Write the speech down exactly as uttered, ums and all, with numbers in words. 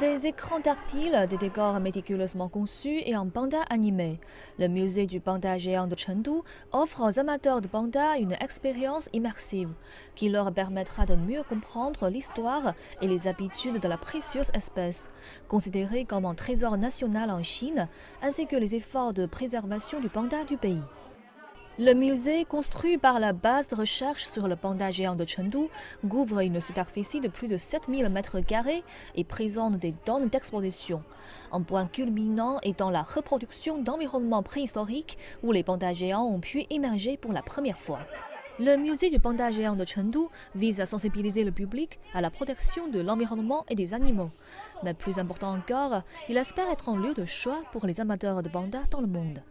Des écrans tactiles, des décors méticuleusement conçus et un panda animé. Le musée du panda géant de Chengdu offre aux amateurs de panda une expérience immersive qui leur permettra de mieux comprendre l'histoire et les habitudes de la précieuse espèce, considérée comme un trésor national en Chine, ainsi que les efforts de préservation du panda du pays. Le musée, construit par la base de recherche sur le panda géant de Chengdu, couvre une superficie de plus de sept mille mètres carrés et présente des zones d'exposition. Un point culminant étant la reproduction d'environnements préhistoriques où les pandas géants ont pu émerger pour la première fois. Le musée du panda géant de Chengdu vise à sensibiliser le public à la protection de l'environnement et des animaux. Mais plus important encore, il espère être un lieu de choix pour les amateurs de pandas dans le monde.